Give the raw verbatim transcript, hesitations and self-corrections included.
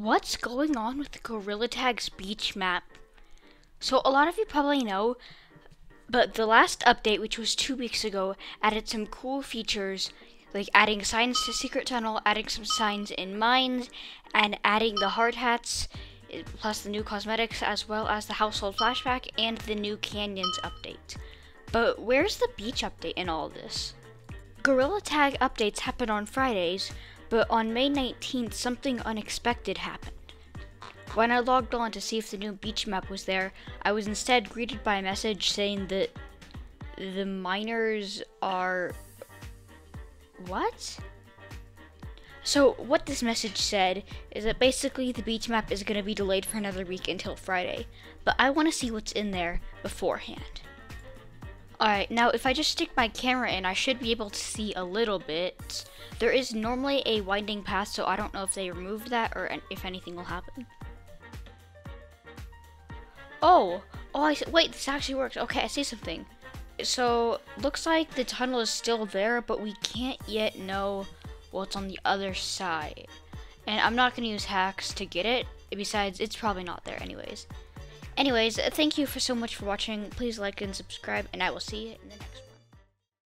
What's going on with the Gorilla Tag's beach map? So a lot of you probably know, but the last update, which was two weeks ago, added some cool features like adding signs to Secret Tunnel, adding some signs in mines, and adding the hard hats, plus the new cosmetics, as well as the household flashback and the new canyons update. But where's the beach update in all this? Gorilla Tag updates happen on Fridays, but on May nineteenth, something unexpected happened. When I logged on to see if the new beach map was there, I was instead greeted by a message saying that the miners are... what? So what this message said is that basically the beach map is going to be delayed for another week until Friday, but I want to see what's in there beforehand. Alright, now if I just stick my camera in, I should be able to see a little bit. There is normally a winding path, so I don't know if they removed that or if anything will happen. Oh! Oh, I see. Wait, this actually works. Okay, I see something. So, looks like the tunnel is still there, but we can't yet know what's on the other side. And I'm not going to use hacks to get it. Besides, it's probably not there anyways. Anyways, thank you for so much for watching. Please like and subscribe, and I will see you in the next one.